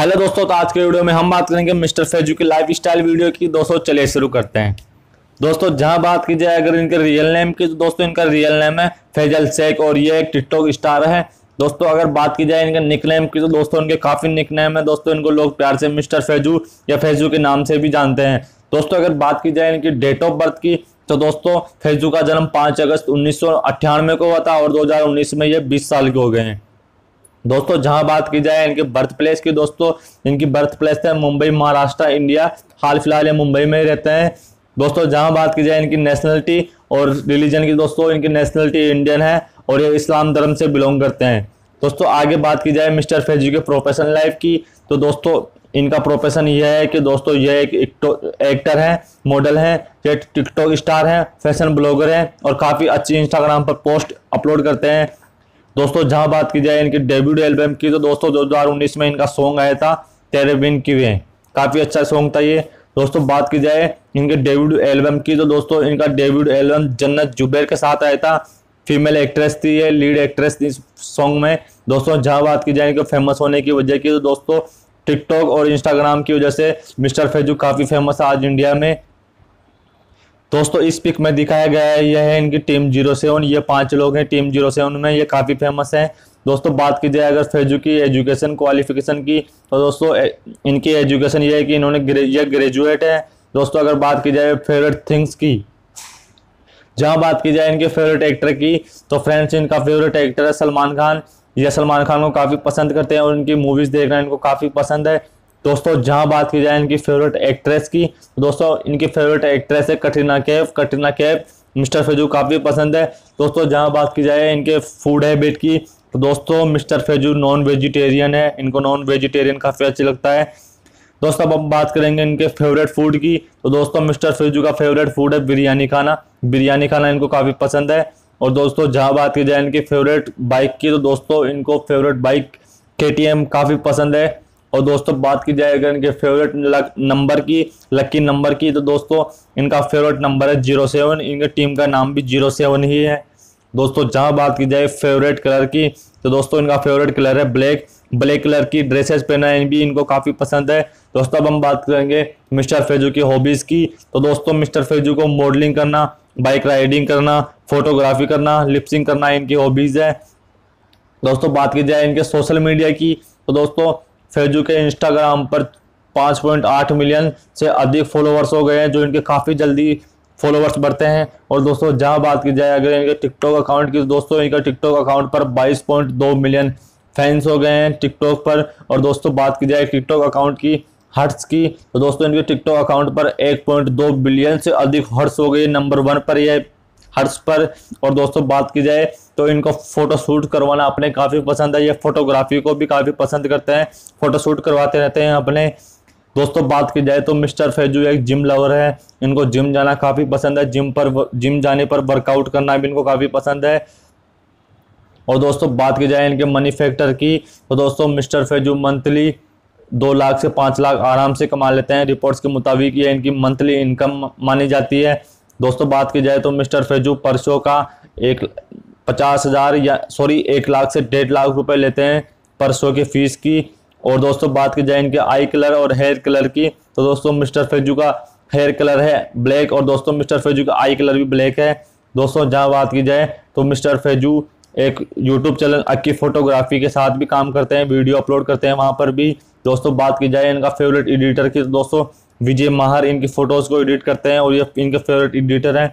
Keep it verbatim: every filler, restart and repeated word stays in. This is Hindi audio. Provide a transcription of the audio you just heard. हेलो दोस्तों, तो आज के वीडियो में हम बात करेंगे मिस्टर फैजू की लाइफ स्टाइल वीडियो की। दोस्तों चलिए शुरू करते हैं। दोस्तों जहां बात की जाए अगर इनके रियल नेम की, तो दोस्तों इनका रियल नेम है फैजल शेख और ये एक टिकटॉक स्टार है। दोस्तों अगर बात की जाए इनके निक नेम की, तो दोस्तों इनके काफ़ी निक नेम है। दोस्तों इनको लोग प्यार से मिस्टर फैजू या फैजू के नाम से भी जानते हैं। दोस्तों अगर बात की जाए इनकी डेट ऑफ बर्थ की, तो दोस्तों फैजू का जन्म पाँच अगस्त उन्नीस सौ अट्ठानवे को हुआ था और दो हज़ार उन्नीस में ये बीस साल के हो गए हैं। दोस्तों जहां बात की जाए इनके बर्थ प्लेस की, दोस्तों इनकी बर्थ प्लेस है मुंबई, महाराष्ट्र, इंडिया। हाल फिलहाल ये मुंबई में ही रहते हैं। दोस्तों जहां बात की जाए इनकी नेशनलिटी और रिलीजन की, दोस्तों इनकी नेशनलिटी इंडियन है और ये इस्लाम धर्म से बिलोंग करते हैं। दोस्तों आगे बात की जाए मिस्टर फैजू के प्रोफेशनल लाइफ की, तो दोस्तों इनका प्रोफेशन यह है कि दोस्तों यह एक एक्टर हैं, मॉडल हैं, ये टिकटॉक स्टार हैं, फैशन ब्लॉगर हैं और काफ़ी अच्छी इंस्टाग्राम पर पोस्ट अपलोड करते हैं। दोस्तों जहां बात की जाए इनकी डेब्यू एल्बम की, तो दोस्तों दो हज़ार उन्नीस में इनका सॉन्ग आया था तेरे बिन किवे, काफ़ी अच्छा सॉन्ग था ये। दोस्तों बात की जाए इनके डेब्यू एल्बम की, तो दोस्तों इनका डेब्यू एल्बम जन्नत जुबैर के साथ आया था। फीमेल एक्ट्रेस थी ये, लीड एक्ट्रेस थी इस सॉन्ग में। दोस्तों जहाँ बात की जाए इनके फेमस होने की वजह की, तो दोस्तों टिकटॉक और इंस्टाग्राम की वजह से मिस्टर फैजू काफ़ी फेमस है आज इंडिया में। दोस्तों इस पिक में दिखाया गया है यह है इनकी टीम जीरो सेवन। ये पांच लोग हैं टीम जीरो सेवन में, ये काफ़ी फेमस हैं। दोस्तों बात की जाए अगर फैजू की एजुकेशन क्वालिफिकेशन की, तो दोस्तों इनकी एजुकेशन ये है कि इन्होंने ग्रे, ये ग्रेजुएट है। दोस्तों अगर बात की जाए फेवरेट थिंग्स की, जहां बात की जाए इनके फेवरेट एक्टर की, तो फ्रेंड्स इनका फेवरेट एक्टर है सलमान खान। यह सलमान खान को काफ़ी पसंद करते हैं और इनकी मूवीज़ देखना इनको काफ़ी पसंद है। दोस्तों जहां बात की जाए इनकी फेवरेट एक्ट्रेस की, दोस्तों इनकी फेवरेट एक्ट्रेस है कैटरीना कैफ। कैटरीना कैफ मिस्टर फैजू काफ़ी पसंद है। दोस्तों जहां बात की जाए इनके फूड हैबिट की, तो दोस्तों मिस्टर फैजू नॉन वेजिटेरियन है, इनको नॉन वेजिटेरियन काफ़ी अच्छा लगता है। दोस्तों अब हम बात करेंगे इनके फेवरेट फूड की, तो दोस्तों मिस्टर फैजू का फेवरेट फूड है बिरयानी खाना। बिरयानी खाना इनको काफ़ी पसंद है। और दोस्तों जहाँ बात की जाए इनकी फेवरेट बाइक की, तो दोस्तों इनको favourite bike K T M काफ़ी पसंद है। और दोस्तों बात की जाए अगर इनके फेवरेट नंबर की, लकी नंबर की, तो दोस्तों इनका फेवरेट नंबर है जीरो सेवन। इनके टीम का नाम भी जीरो सेवन ही है। दोस्तों जहां बात की जाए फेवरेट कलर की, तो दोस्तों इनका फेवरेट कलर है ब्लैक। ब्लैक कलर की ड्रेसेस पहनना भी इनको काफ़ी पसंद है। दोस्तों अब हम बात करेंगे मिस्टर फैजू की हॉबीज़ की, तो दोस्तों मिस्टर फैजू को मॉडलिंग करना, बाइक राइडिंग करना, फोटोग्राफी करना, लिपसिंग करना इनकी हॉबीज़ है। दोस्तों बात की जाए इनके सोशल मीडिया की, तो दोस्तों फैजू के इंस्टाग्राम पर पाँच पॉइंट आठ मिलियन से अधिक फॉलोवर्स हो गए हैं, जो इनके काफ़ी जल्दी फॉलोवर्स बढ़ते हैं। और दोस्तों जहां बात की जाए अगर इनके टिकटॉक अकाउंट की, दोस्तों इनका टिकटॉक अकाउंट पर बाईस पॉइंट दो मिलियन फैंस हो गए हैं टिकटॉक पर। और दोस्तों बात की जाए टिकटॉक अकाउंट की हर्ट्स की, तो दोस्तों इनके टिकटॉक अकाउंट पर एक पॉइंट दो बिलियन से अधिक हर्ट्स हो गए, नंबर वन पर यह हर्ट्स पर। और दोस्तों बात की जाए तो इनको फ़ोटो शूट करवाना अपने काफ़ी पसंद है। ये फोटोग्राफी को भी काफ़ी पसंद करते हैं, फ़ोटो शूट करवाते रहते हैं अपने। दोस्तों बात की जाए तो मिस्टर फैजू एक जिम लवर है, इनको जिम जाना काफ़ी पसंद है। जिम पर जिम जाने पर वर्कआउट करना भी इनको काफ़ी पसंद है। और दोस्तों बात की जाए इनके मनी फैक्टर की, तो दोस्तों मिस्टर फैजू मंथली दो लाख से पाँच लाख आराम से कमा लेते हैं। रिपोर्ट्स के मुताबिक ये इनकी मंथली इनकम मानी जाती है। दोस्तों बात की जाए तो मिस्टर फैजू परसों का एक पचास हज़ार या सॉरी एक लाख से डेढ़ लाख रुपए लेते हैं परसों की फ़ीस की। और दोस्तों बात की जाए इनके आई कलर और हेयर कलर की, तो दोस्तों मिस्टर फैजू का हेयर कलर है ब्लैक और दोस्तों मिस्टर फैजू का आई कलर भी ब्लैक है। दोस्तों जहां बात की जाए तो मिस्टर फैजू एक यूट्यूब चैनल अक्की फोटोग्राफी के साथ भी काम करते हैं, वीडियो अपलोड करते हैं वहाँ पर भी। दोस्तों बात की जाए इनका फेवरेट एडिटर की, तो दोस्तों विजय माहर इनकी फ़ोटोज़ को एडिट करते हैं और ये इनके फेवरेट एडिटर हैं।